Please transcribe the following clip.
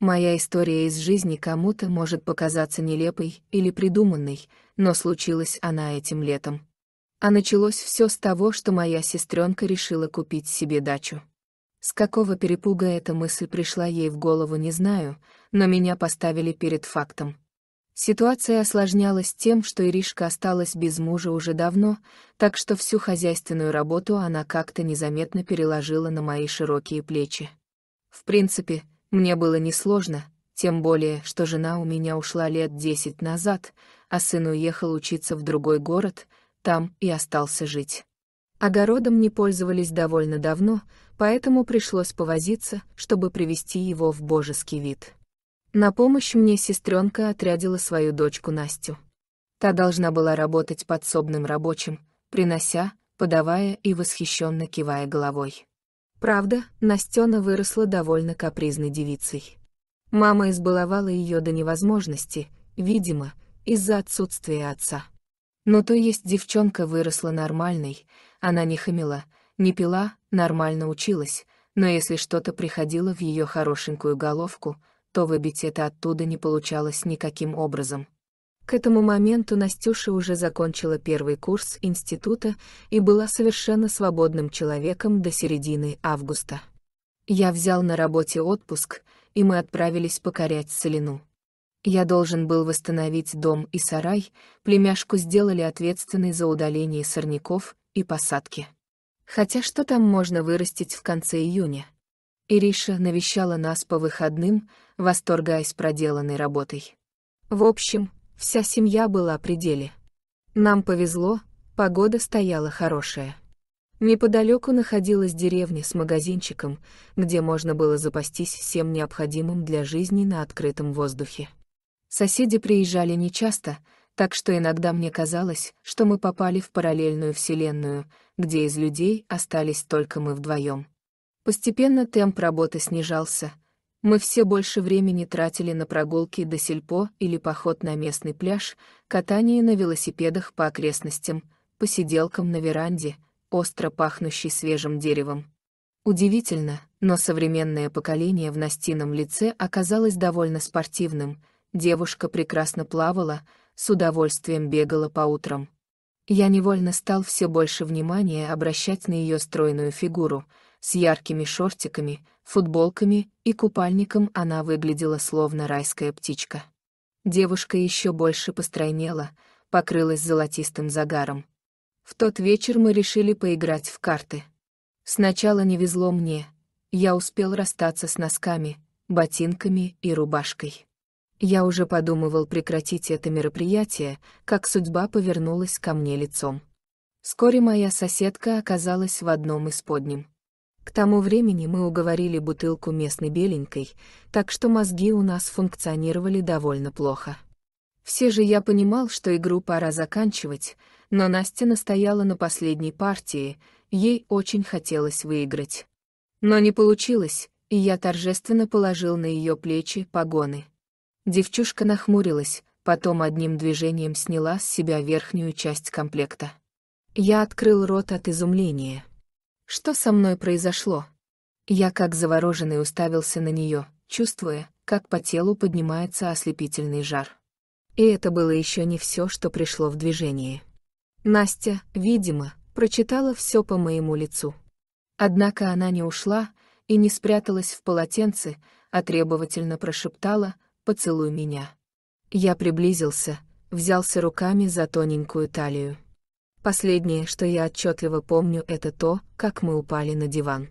Моя история из жизни кому-то может показаться нелепой или придуманной, но случилась она этим летом. А началось все с того, что моя сестренка решила купить себе дачу. С какого перепуга эта мысль пришла ей в голову, не знаю, но меня поставили перед фактом. Ситуация осложнялась тем, что Иришка осталась без мужа уже давно, так что всю хозяйственную работу она как-то незаметно переложила на мои широкие плечи. В принципе, мне было несложно, тем более, что жена у меня ушла лет 10 назад, а сын уехал учиться в другой город, там и остался жить. Огородом не пользовались довольно давно, поэтому пришлось повозиться, чтобы привести его в божеский вид. На помощь мне сестренка отрядила свою дочку Настю. Та должна была работать подсобным рабочим, принося, подавая и восхищенно кивая головой. Правда, Настена выросла довольно капризной девицей. Мама избаловала ее до невозможности, видимо, из-за отсутствия отца. Но то есть девчонка выросла нормальной, она не хамила, не пила, нормально училась, но если что-то приходило в ее хорошенькую головку, то выбить это оттуда не получалось никаким образом. К этому моменту Настюша уже закончила первый курс института и была совершенно свободным человеком до середины августа. Я взял на работе отпуск, и мы отправились покорять Целину. Я должен был восстановить дом и сарай, племяшку сделали ответственной за удаление сорняков и посадки. Хотя что там можно вырастить в конце июня? Ириша навещала нас по выходным, восторгаясь проделанной работой. В общем, вся семья была при деле. Нам повезло, погода стояла хорошая. Неподалеку находилась деревня с магазинчиком, где можно было запастись всем необходимым для жизни на открытом воздухе. Соседи приезжали нечасто, так что иногда мне казалось, что мы попали в параллельную вселенную, где из людей остались только мы вдвоем. Постепенно темп работы снижался. Мы все больше времени тратили на прогулки до сельпо или поход на местный пляж, катание на велосипедах по окрестностям, посиделкам на веранде, остро пахнущей свежим деревом. Удивительно, но современное поколение в Настином лице оказалось довольно спортивным. Девушка прекрасно плавала, с удовольствием бегала по утрам. Я невольно стал все больше внимания обращать на ее стройную фигуру. С яркими шортиками, футболками и купальником она выглядела словно райская птичка. Девушка еще больше постройнела, покрылась золотистым загаром. В тот вечер мы решили поиграть в карты. Сначала не везло мне, я успел расстаться с носками, ботинками и рубашкой. Я уже подумывал прекратить это мероприятие, как судьба повернулась ко мне лицом. Вскоре моя соседка оказалась в одном из подним. К тому времени мы уговорили бутылку местной беленькой, так что мозги у нас функционировали довольно плохо. Все же я понимал, что игру пора заканчивать, но Настя настояла на последней партии, ей очень хотелось выиграть. Но не получилось, и я торжественно положил на ее плечи погоны. Девчушка нахмурилась, потом одним движением сняла с себя верхнюю часть комплекта. Я открыл рот от изумления. Что со мной произошло? Я как завороженный уставился на нее, чувствуя, как по телу поднимается ослепительный жар. И это было еще не все, что пришло в движение. Настя, видимо, прочитала все по моему лицу. Однако она не ушла и не спряталась в полотенце, а требовательно прошептала: «Поцелуй меня». Я приблизился, взялся руками за тоненькую талию. Последнее, что я отчетливо помню, это то, как мы упали на диван.